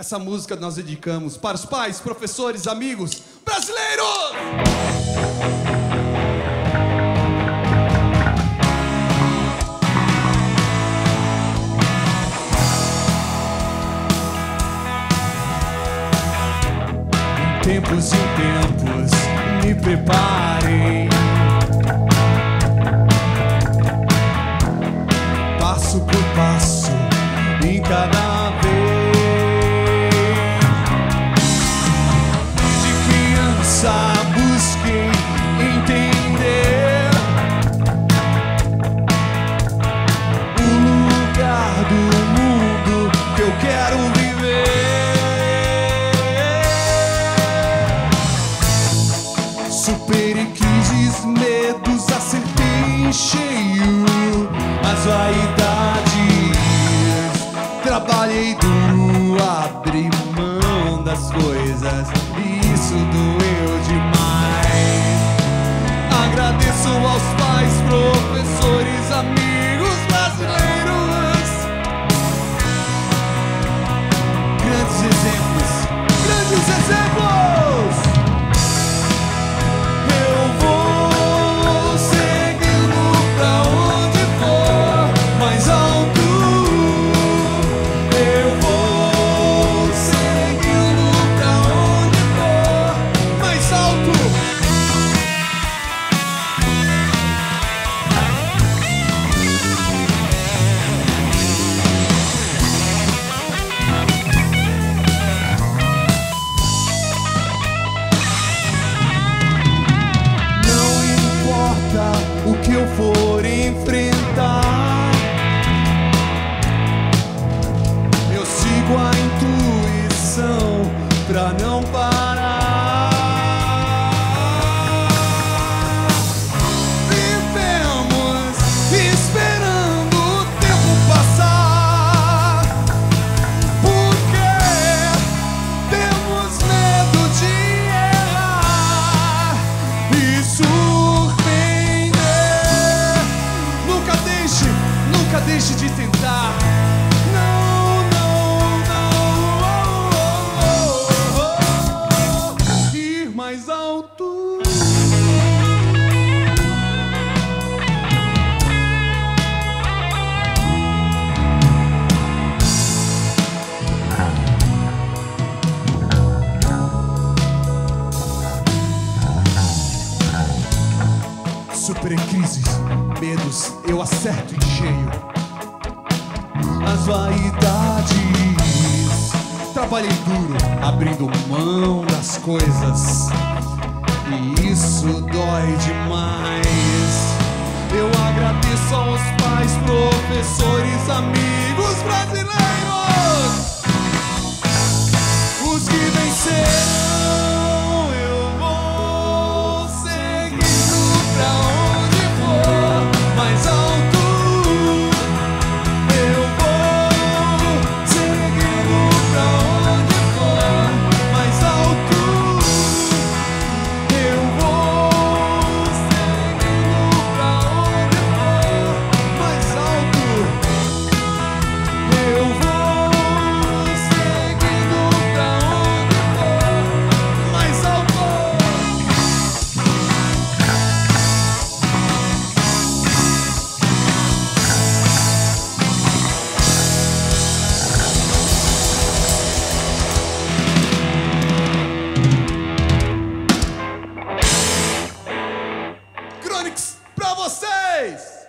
Essa música nós dedicamos para os pais, professores, amigos brasileiros! Tempos e tempos, me preparem. Passo por passo, em cada vez. De criança busquei entender o lugar do mundo que eu quero viver. Superei crises, medos, acertei em cheio as vaidades. Trabalhei duro, abri mão das coisas e isso doeu demais. Agradeço aos pais, professores, amigos brasileiros. Grandes exemplos, grandes exemplos. Pra não parar, vivemos esperando o tempo passar, porque temos medo de errar e surpreender. Nunca deixe, nunca deixe de tentar. Superei crises, medos, eu acerto em cheio as vaidades. Trabalhei duro, abrindo mão das coisas e isso dói demais. Eu agradeço aos pais, professores, amigos brasileiros, os que venceram. Pra vocês!